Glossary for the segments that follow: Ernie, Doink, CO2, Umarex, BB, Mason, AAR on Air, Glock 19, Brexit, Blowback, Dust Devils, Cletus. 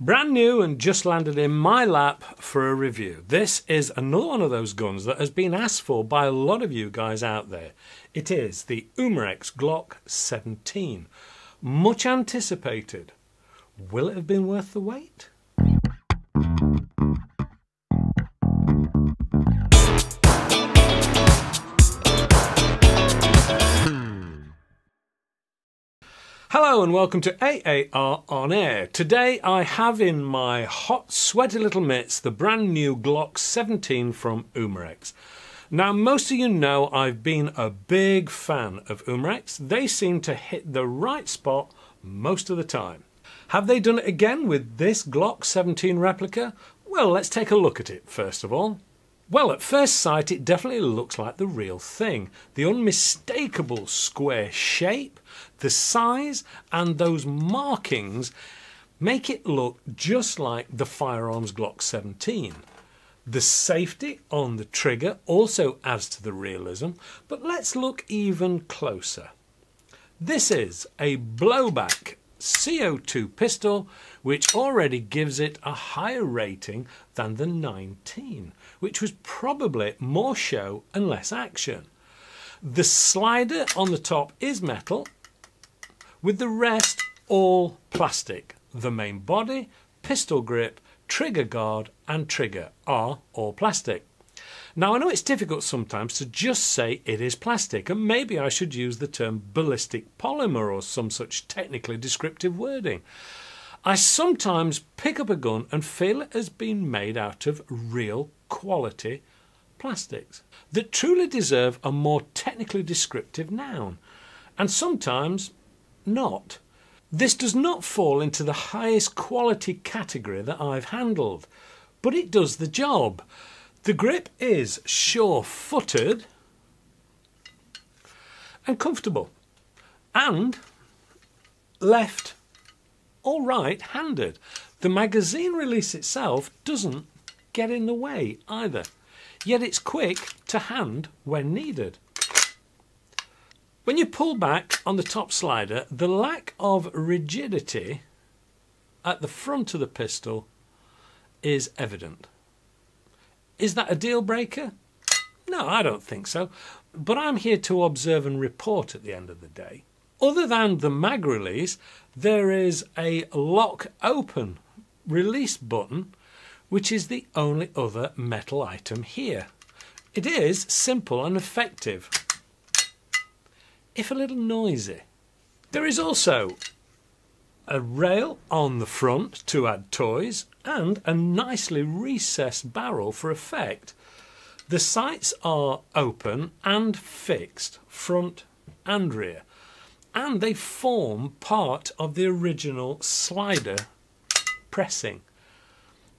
Brand new and just landed in my lap for a review. This is another one of those guns that has been asked for by a lot of you guys out there. It is the Umarex Glock 19. Much anticipated. Will it have been worth the wait? Hello and welcome to AAR on Air. Today I have in my hot, sweaty little mitts the brand new Glock 19 from Umarex. Now, most of you know I've been a big fan of Umarex. They seem to hit the right spot most of the time. Have they done it again with this Glock 19 replica? Well, let's take a look at it first of all. Well, at first sight it definitely looks like the real thing. The unmistakable square shape, the size and those markings make it look just like the firearms Glock 19. The safety on the trigger also adds to the realism, but let's look even closer. This is a blowback CO2 pistol, which already gives it a higher rating than the 19, which was probably more show and less action. The slider on the top is metal, with the rest all plastic. The main body, pistol grip, trigger guard and trigger are all plastic. Now, I know it's difficult sometimes to just say it is plastic, and maybe I should use the term ballistic polymer or some such technically descriptive wording. I sometimes pick up a gun and feel it has been made out of real quality plastics that truly deserve a more technically descriptive noun, and sometimes not. This does not fall into the highest quality category that I've handled, but it does the job. The grip is sure-footed and comfortable and left or right-handed. The magazine release itself doesn't get in the way either, yet it's quick to hand when needed. When you pull back on the top slider, the lack of rigidity at the front of the pistol is evident. Is that a deal breaker? No, I don't think so, but I'm here to observe and report at the end of the day. Other than the mag release, there is a lock open release button, which is the only other metal item here. It is simple and effective, if a little noisy. There is also a rail on the front to add toys and a nicely recessed barrel for effect. The sights are open and fixed, front and rear, and they form part of the original slider pressing.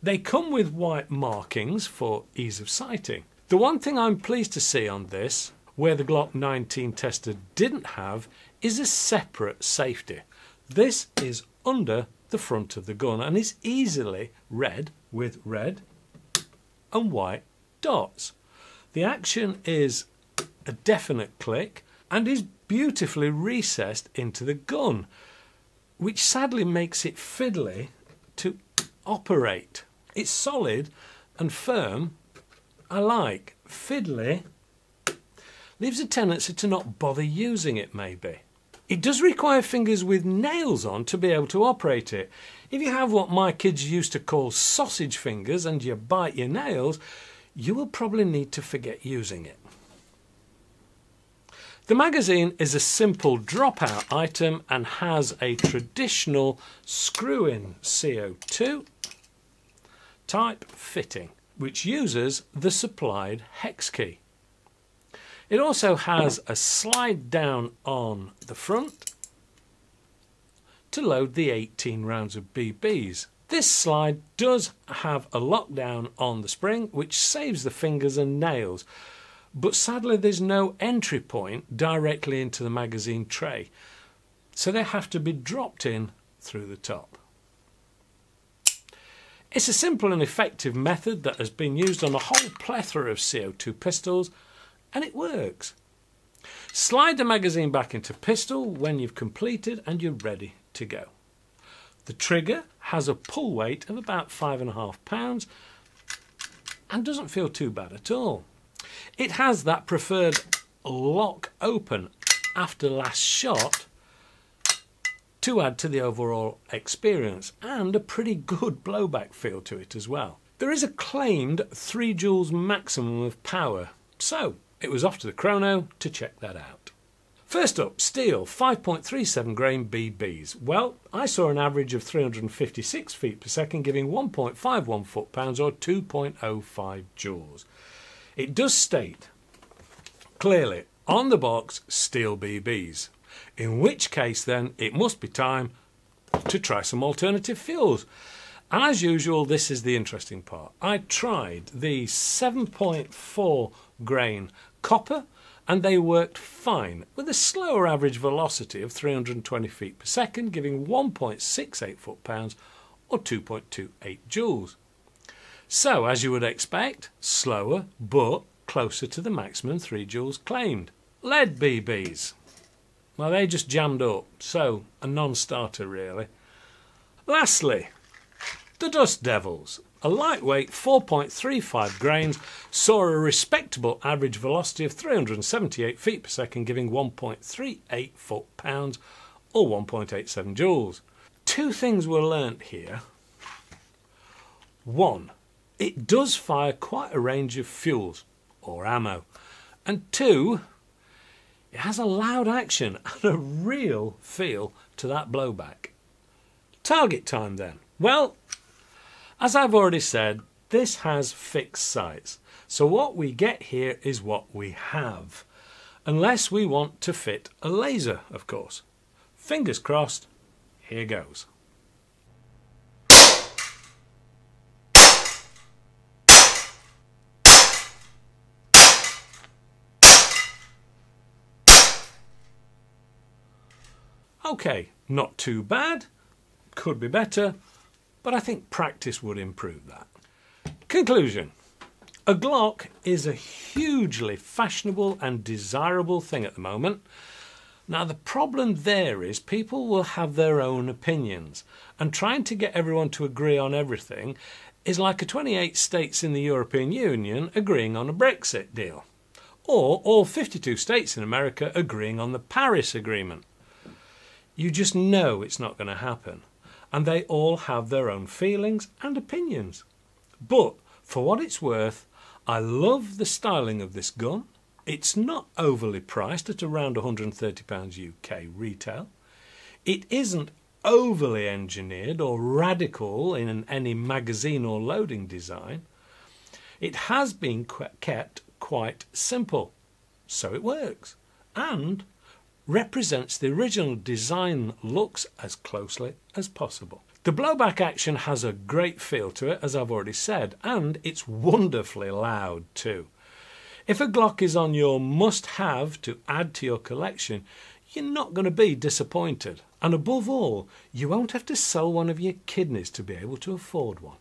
They come with white markings for ease of sighting. The one thing I'm pleased to see on this, where the Glock 19 tester didn't have, is a separate safety. This is under the front of the gun and is easily read with red and white dots. The action is a definite click and is beautifully recessed into the gun, which sadly makes it fiddly to operate. It's solid and firm. I like fiddly. Leaves a tendency to not bother using it, maybe. It does require fingers with nails on to be able to operate it. If you have what my kids used to call sausage fingers and you bite your nails, you will probably need to forget using it. The magazine is a simple drop-out item and has a traditional screw-in CO2 type fitting, which uses the supplied hex key. It also has a slide down on the front to load the 18 rounds of BBs. This slide does have a lockdown on the spring, which saves the fingers and nails, but sadly there's no entry point directly into the magazine tray, so they have to be dropped in through the top. It's a simple and effective method that has been used on a whole plethora of CO2 pistols, and it works. Slide the magazine back into pistol when you've completed and you're ready to go. The trigger has a pull weight of about 5.5 pounds and doesn't feel too bad at all. It has that preferred lock open after last shot to add to the overall experience, and a pretty good blowback feel to it as well. There is a claimed 3 joules maximum of power, so it was off to the chrono to check that out. First up, steel 5.37 grain BBs. Well, I saw an average of 356 feet per second, giving 1.51 foot-pounds or 2.05 joules. It does state clearly on the box steel BBs, in which case then it must be time to try some alternative fuels. As usual, this is the interesting part. I tried the 7.4 grain copper and they worked fine, with a slower average velocity of 320 feet per second, giving 1.68 foot-pounds or 2.28 joules. So, as you would expect, slower but closer to the maximum 3 joules claimed. Lead BBs. Well, they just jammed up, so a non-starter really. Lastly, the Dust Devils, a lightweight 4.35 grains, saw a respectable average velocity of 378 feet per second, giving 1.38 foot-pounds or 1.87 joules. Two things were learnt here. One, it does fire quite a range of fuels or ammo, and two, it has a loud action and a real feel to that blowback. Target time then. Well, as I've already said, this has fixed sights. So what we get here is what we have. Unless we want to fit a laser, of course. Fingers crossed, here goes. Okay, not too bad, could be better, but I think practice would improve that. Conclusion. A Glock is a hugely fashionable and desirable thing at the moment. Now the problem there is people will have their own opinions, and trying to get everyone to agree on everything is like a 28 states in the European Union agreeing on a Brexit deal, or all 52 states in America agreeing on the Paris Agreement. You just know it's not going to happen, and they all have their own feelings and opinions. But for what it's worth, I love the styling of this gun. It's not overly priced at around £130 UK retail. It isn't overly engineered or radical in any magazine or loading design. It has been kept quite simple, so it works, and represents the original design looks as closely as possible. The blowback action has a great feel to it, as I've already said, and it's wonderfully loud too. If a Glock is on your must-have to add to your collection, you're not going to be disappointed. And above all, you won't have to sell one of your kidneys to be able to afford one.